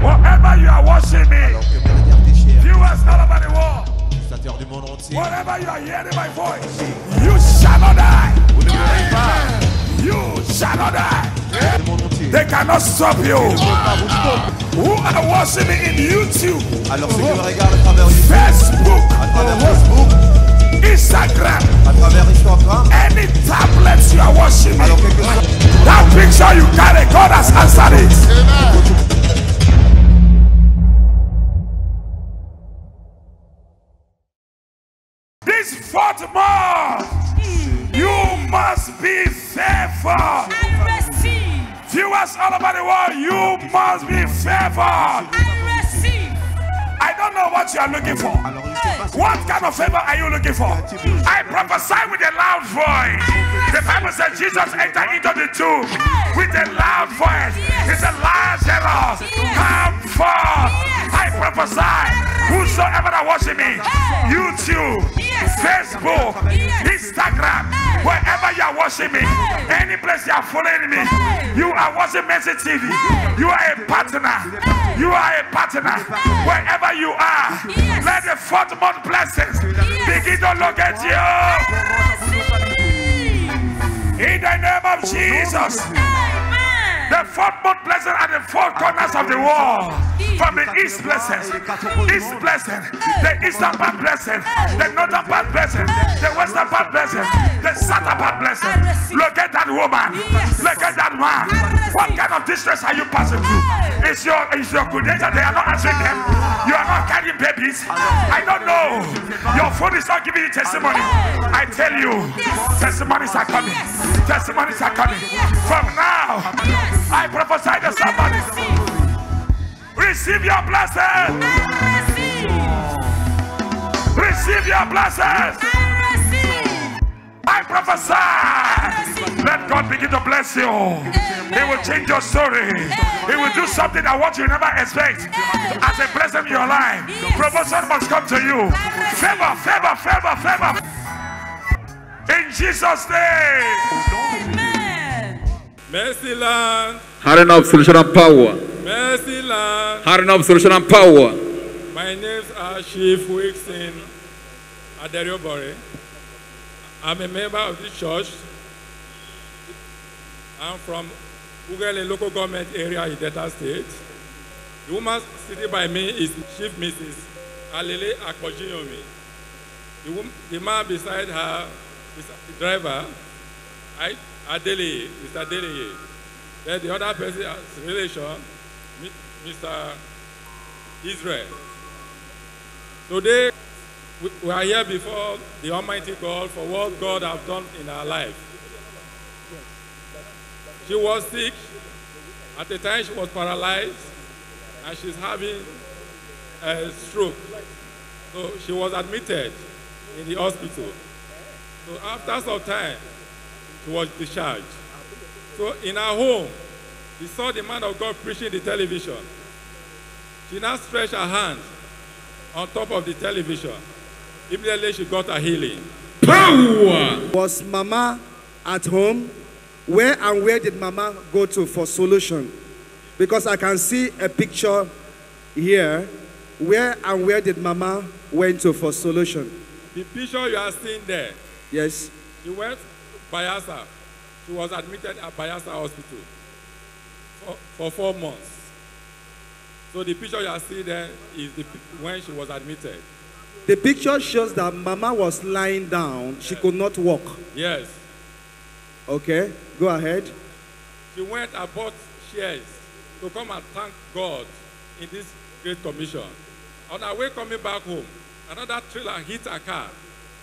Wherever you are watching me, viewers all over the world, wherever you are hearing my voice, you shall not die. You shall not die. They cannot stop you. Who are watching me in YouTube, Facebook, Instagram, any tablets you are watching, that picture you carry, God has answered it. Amen. This 4th month, you must be favored. Viewers all over the world, you must be favored. I don't know what you are looking for. What kind of favor are you looking for? I prophesy with a loud voice. The Bible says Jesus entered into the tomb with a loud voice. He said, Lazarus, come forth. I prophesy. Whosoever that watching me, YouTube, Facebook, Instagram, wherever you are watching me, any place you are following me, you are watching Mercy TV. You are a partner. You are a partner. Wherever you are, let the 4th month blessings begin to look at you. In the name of Jesus. The 4th month blessing at the 4 corners of the world. From the east blessing, the eastern part blessing, the northern part blessing, the western part blessing, the southern part blessing. Look at that woman. Look at that man. What kind of distress are you passing through? It's your good nature. They are not answering them. You are not carrying babies. I don't know. Your phone is not giving you testimony. I tell you, testimonies are coming. Testimonies are coming. From now, I prophesy to somebody. Receive your blessings. Receive your blessings. I prophesy. Let God begin to bless you. He will change your story. He will do something that what you never expect. As a blessing in your life, promotion must come to you. Favor, favor, favor, favor. In Jesus' name. Amen. Mercy land. Hand of solution and power. Mercy land. Hand of solution and power. My name's Chief Wixin in Adariobury. I'm a member of this church. I'm from Ugale local government area in Delta State. The woman sitting by me is Chief Mrs. Alili Akojiyomi. The man beside her is the driver. Adelie, Mr. Adelie. Then the other person has relation, Mr. Israel. Today, we are here before the Almighty God for what God has done in her life. She was sick. At the time, she was paralyzed, and she's having a stroke. So she was admitted in the hospital. So after some time, was discharged. So in her home, she saw the man of God preaching the television. She now stretched her hand on top of the television. Immediately she got her healing. Power! Was Mama at home? Where did Mama go to for solution? Because I can see a picture here. Where did Mama went to for solution? The picture you are seeing there. Yes. She went Bayelsa. She was admitted at Bayelsa Hospital for 4 months. So the picture you are seeing there is when she was admitted. The picture shows that Mama was lying down. Yes. She could not walk. Yes. Okay, go ahead. She went and bought shares to come and thank God in this great commission. On her way coming back home, another trailer hit her car.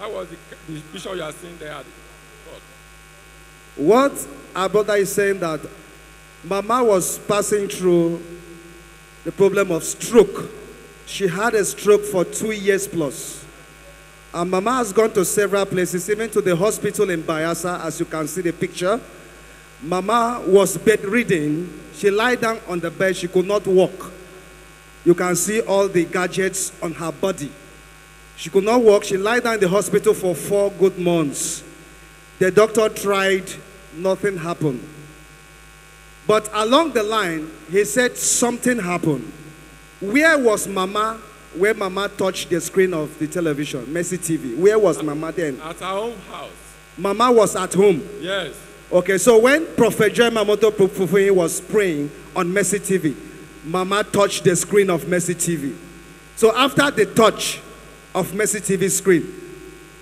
That was the picture you are seeing there. What our brother is saying that Mama was passing through the problem of stroke. She had a stroke for 2 years plus. And Mama has gone to several places, even to the hospital in Bayelsa, as you can see the picture. Mama was bedridden. She lay down on the bed. She could not walk. You can see all the gadgets on her body. She could not walk. She lay down in the hospital for 4 good months. The doctor tried, nothing happened. But along the line, he said something happened. Where was Mama where Mama touched the screen of the television, Mercy TV? Where was Mama then? At her own house. Mama was at home? Yes. Okay, so when Prophet Jeremiah Omoto was praying on Mercy TV, Mama touched the screen of Mercy TV. So after the touch of Mercy TV screen,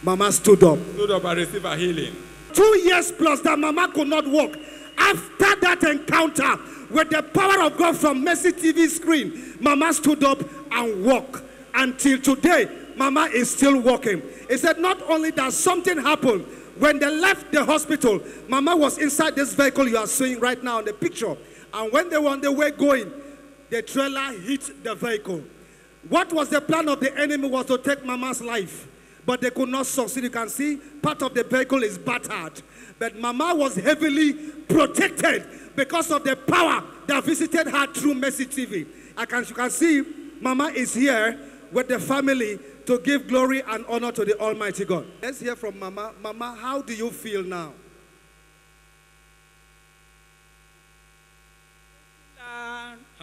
Mama stood up. Stood up and received her healing. 2 years plus that Mama could not walk. After that encounter with the power of God from Mercy TV screen, Mama stood up and walked. Until today, Mama is still walking. He said not only that, something happened. When they left the hospital, Mama was inside this vehicle you are seeing right now in the picture. And when they were on the way going, the trailer hit the vehicle. What was the plan of the enemy was to take Mama's life, but they could not succeed. You can see part of the vehicle is battered. But Mama was heavily protected because of the power that visited her through Mercy TV. You can see Mama is here with the family to give glory and honor to the Almighty God. Let's hear from Mama. Mama, how do you feel now?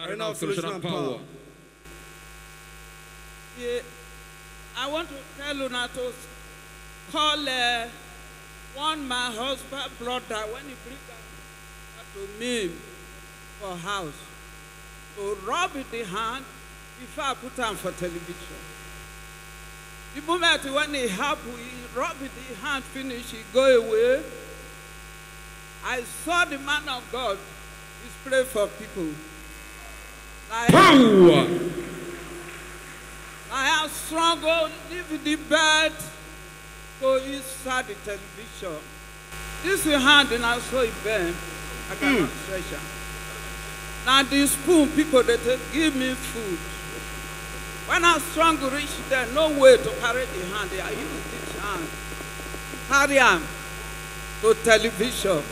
Arena of solution and power. Yeah, I want to tell Luna to call one my husband brother when he brings that to me for house to rub it in hand before I put him for television. The moment when it happened, he rub it in hand, finish, he go away. I saw the man of God display for people. Like power! I have struggled, leave the bed, go inside the television. This hand and I saw it burn. I cannot stretch it. Now this spoon, people, they give me food. When I struggle, reach there, no way to carry the hand. I use this hand. Carry him to television.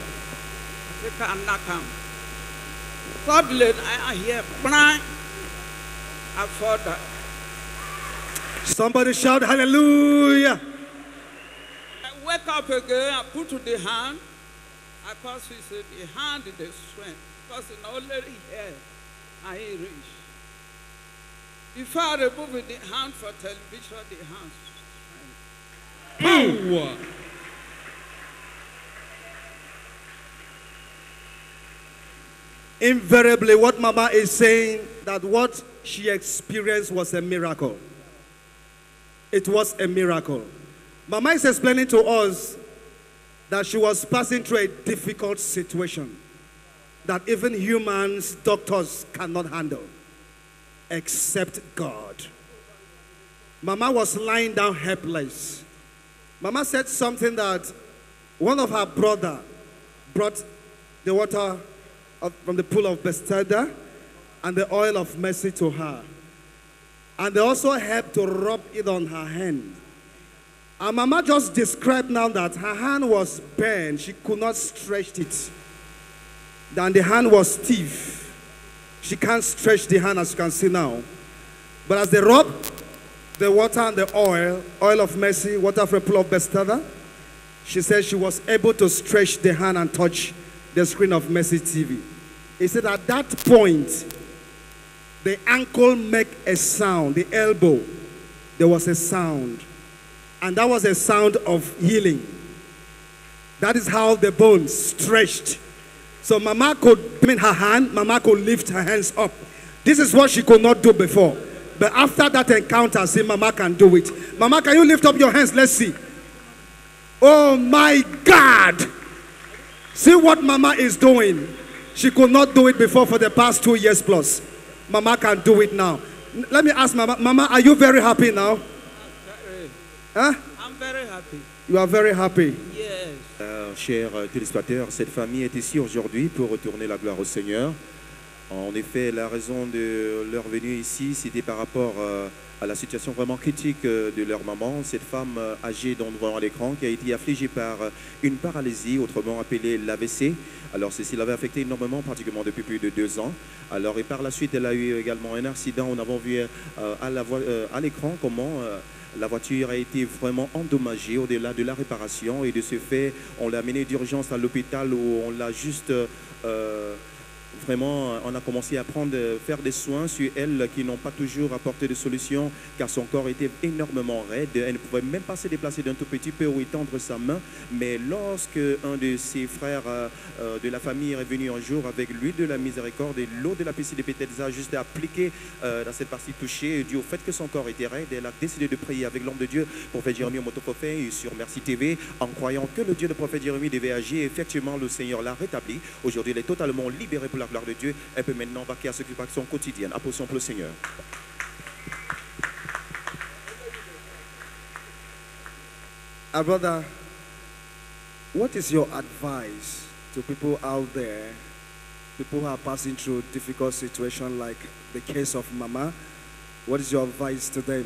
They can knock him. Suddenly, I hear, blind. I thought that. Somebody shout hallelujah. I wake up again, I put to the hand. I cause he said the hand is the strength. Because in already here, I ain't rich. If I remove the hand for television, the hand is the strength. Power. Invariably, what Mama is saying, that what she experienced was a miracle. It was a miracle. Mama is explaining to us that she was passing through a difficult situation that even humans, doctors cannot handle, except God. Mama was lying down helpless. Mama said something that one of her brother brought the water from the Pool of Bethesda and the Oil of Mercy to her. And they also helped to rub it on her hand. And Mama just described now that her hand was bent. She could not stretch it. Then the hand was stiff. She can't stretch the hand, as you can see now. But as they rubbed the water and the oil, Oil of Mercy, water from Pool of Bethesda, she said she was able to stretch the hand and touch the screen of Mercy TV. He said at that point, the ankle make a sound, the elbow, there was a sound. And that was a sound of healing. That is how the bone stretched. So Mama could bend her hand, Mama could lift her hands up. This is what she could not do before. But after that encounter, see, Mama can do it. Mama, can you lift up your hands? Let's see. Oh my God! See what Mama is doing. She could not do it before for the past 2 years plus. Mama can do it now. Let me ask Mama. Mama, are you very happy now? Huh? I'm very happy. You are very happy. Yes. Chers téléspectateurs, cette famille est ici aujourd'hui pour retourner la gloire au Seigneur. En effet, la raison de leur venue ici, c'était par rapport à la situation vraiment critique de leur maman, cette femme âgée dont nous voyons à l'écran, qui a été affligée par une paralysie, autrement appelée l'AVC. Alors ceci l'avait affectée énormément, particulièrement depuis plus de 2 ans. Alors et par la suite, elle a eu également un accident. Nous avons vu à l'écran comment la voiture a été vraiment endommagée au-delà de la réparation. Et de ce fait, on l'a amenée d'urgence à l'hôpital où on l'a juste Vraiment, on a commencé à faire des soins sur elle qui n'ont pas toujours apporté de solution car son corps était énormément raide. Elle ne pouvait même pas se déplacer d'un tout petit peu ou étendre sa main. Mais lorsque un de ses frères de la famille est venu un jour avec l'huile de la miséricorde et l'eau de la piscine de Bethesda juste appliquée dans cette partie touchée, dû au fait que son corps était raide, elle a décidé de prier avec l'homme de Dieu, prophète Jeremiah Omoto sur Mercy TV, en croyant que le Dieu de prophète Jeremiah devait agir. Effectivement, le Seigneur l'a rétabli. Aujourd'hui, elle est totalement libérée pour la gloire de Dieu. Elle peut maintenant vaquer à ce qui est son quotidien. Applaudissons pour le Seigneur. Our brother, what is your advice to people out there, people who are passing through difficult situations like the case of Mama? What is your advice to them?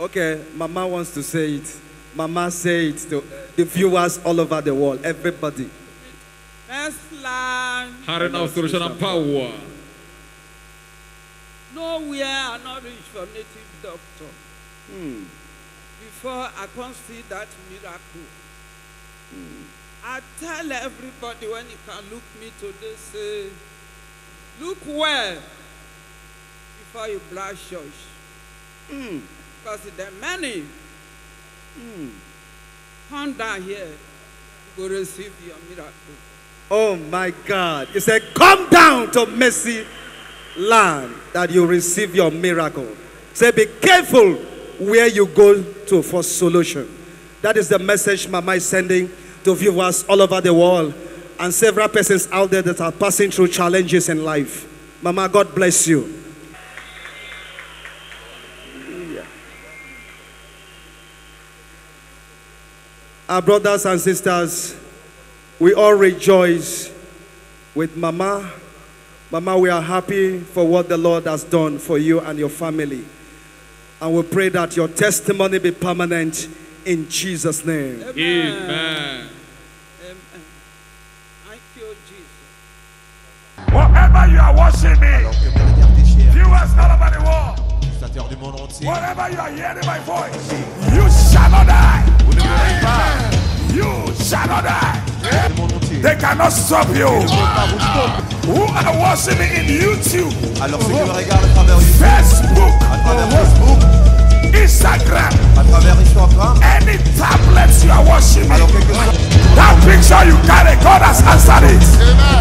Okay, Mama wants to say it. Mama, say it to the viewers all over the world, everybody. Power. Nowhere I not reached for native doctor before I can see that miracle. I tell everybody when you can look me today, say, look well before you brush your teeth. Because there are many. Come down here, you will receive your miracle. Oh my God. He said, come down to Mercy Land that you receive your miracle. He said, be careful where you go to for solution. That is the message Mama is sending to viewers all over the world and several persons out there that are passing through challenges in life. Mama, God bless you. Our brothers and sisters, we all rejoice with Mama. Mama, we are happy for what the Lord has done for you and your family. And we pray that your testimony be permanent in Jesus' name. Amen. Amen. Amen. Thank you, Jesus. Whatever you are watching me, viewers all over the world, whatever you are hearing my voice, you shall not die. You shall not die. They cannot stop you. Who are watching me in YouTube, Facebook, Instagram, any tablets you are watching me, that picture you carry, God has answered it.